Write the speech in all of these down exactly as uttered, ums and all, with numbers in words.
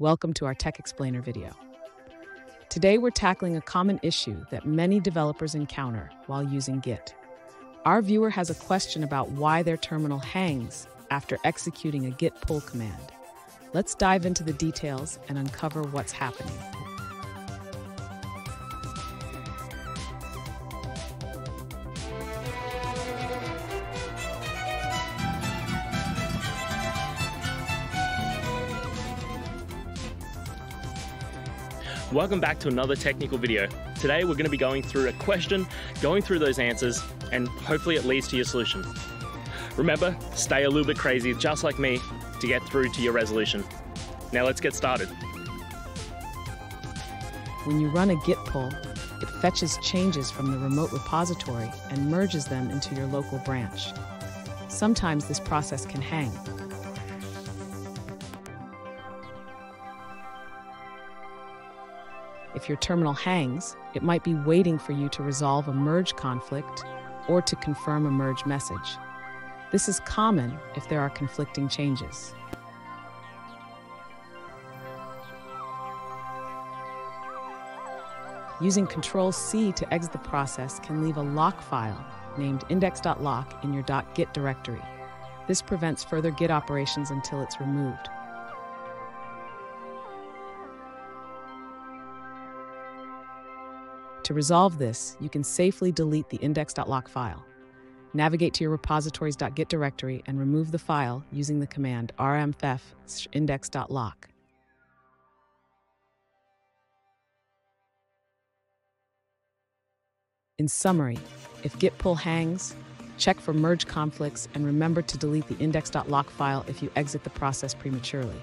Welcome to our Tech Explainer video. Today we're tackling a common issue that many developers encounter while using Git. Our viewer has a question about why their terminal hangs after executing a Git pull command. Let's dive into the details and uncover what's happening. Welcome back to another technical video. Today we're going to be going through a question, going through those answers, and hopefully it leads to your solution. Remember, stay a little bit crazy, just like me, to get through to your resolution. Now let's get started. When you run a Git pull, it fetches changes from the remote repository and merges them into your local branch. Sometimes this process can hang. If your terminal hangs, it might be waiting for you to resolve a merge conflict or to confirm a merge message. This is common if there are conflicting changes. Using control C to exit the process can leave a lock file named index dot lock in your .git directory. This prevents further Git operations until it's removed. To resolve this, you can safely delete the index dot lock file. Navigate to your repositories dot git directory and remove the file using the command rmfef index dot lock. In summary, if Git pull hangs, check for merge conflicts and remember to delete the index dot lock file if you exit the process prematurely.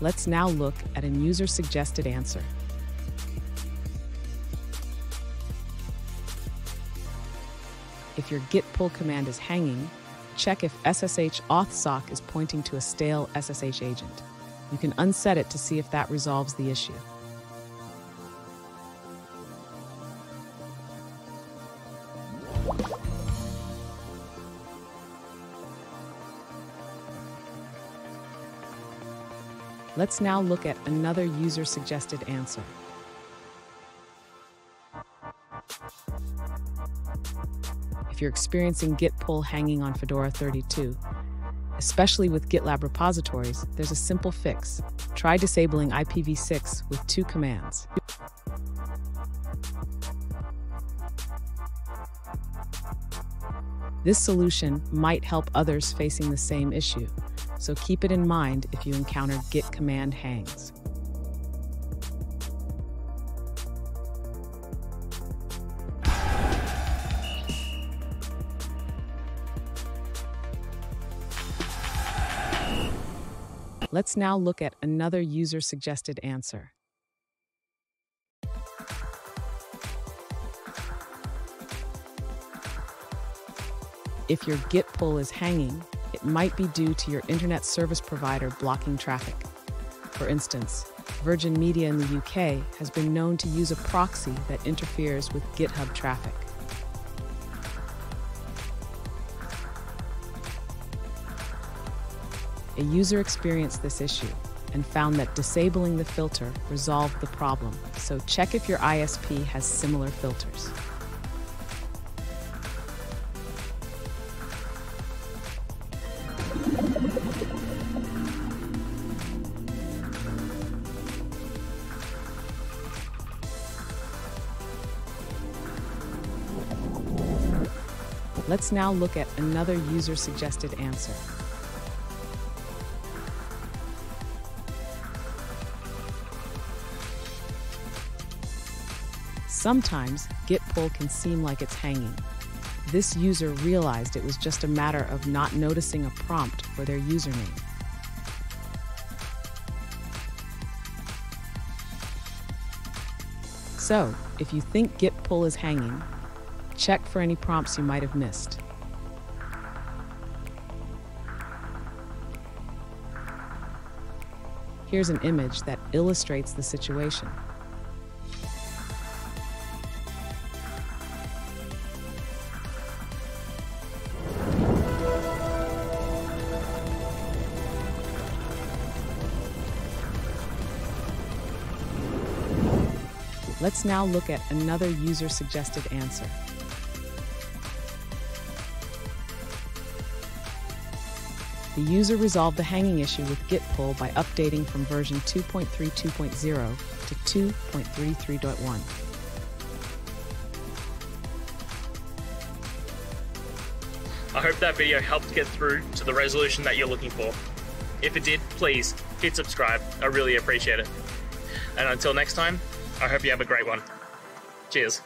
Let's now look at a user-suggested answer. If your Git pull command is hanging, check if S S H auth sock is pointing to a stale S S H agent. You can unset it to see if that resolves the issue. Let's now look at another user-suggested answer. If you're experiencing Git pull hanging on Fedora thirty-two, especially with GitLab repositories, there's a simple fix. Try disabling I P v six with two commands. This solution might help others facing the same issue, so keep it in mind if you encounter Git command hangs. Let's now look at another user-suggested answer. If your Git pull is hanging, it might be due to your internet service provider blocking traffic. For instance, Virgin Media in the U K has been known to use a proxy that interferes with GitHub traffic. A user experienced this issue and found that disabling the filter resolved the problem, so check if your I S P has similar filters. Let's now look at another user-suggested answer. Sometimes Git pull can seem like it's hanging. This user realized it was just a matter of not noticing a prompt for their username. So, if you think Git pull is hanging, check for any prompts you might have missed. Here's an image that illustrates the situation. Let's now look at another user-suggested answer. The user resolved the hanging issue with Git pull by updating from version two point three two point zero to two point three three point one. I hope that video helped get through to the resolution that you're looking for. If it did, please hit subscribe. I really appreciate it. And until next time, I hope you have a great one. Cheers.